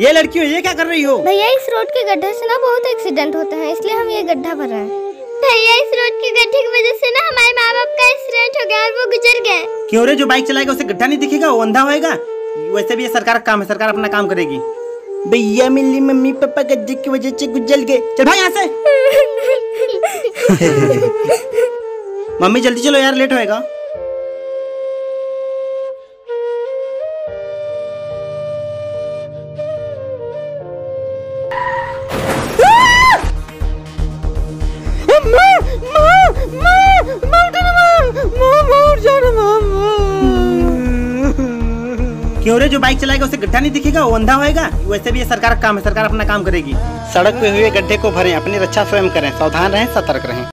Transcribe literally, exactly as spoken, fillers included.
ये लड़कियों ये क्या कर रही हो? भैया इस रोड के गड्ढे से ना बहुत एक्सीडेंट होता है, इसलिए हम ये गड्ढा भर रहे हैं। भैया इस रोड के गड्ढे की वजह से ना हमारे माँ बाप का एक्सीडेंट हो गया और वो गुजर गए। क्यों रे, जो बाइक चलाएगा उसे गड्ढा नहीं दिखेगा, वो अंधा होएगा। वैसे भी ये सरकार का काम है, सरकार अपना काम करेगी। भैया मेरी मम्मी पापा गड्ढे की वजह से गुजर गए। चल भाई यहाँ से। मम्मी जल्दी चलो यार, लेट होएगा। क्यों रे, जो बाइक चलाएगा उसे गड्ढा नहीं दिखेगा, वो अंधा होएगा। वैसे भी ये सरकार का काम है, सरकार अपना काम करेगी। सड़क पे हुए गड्ढे को भरें, अपनी रक्षा स्वयं करें, सावधान रहें, सतर्क रहें।